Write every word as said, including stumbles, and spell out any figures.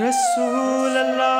Rasulallah.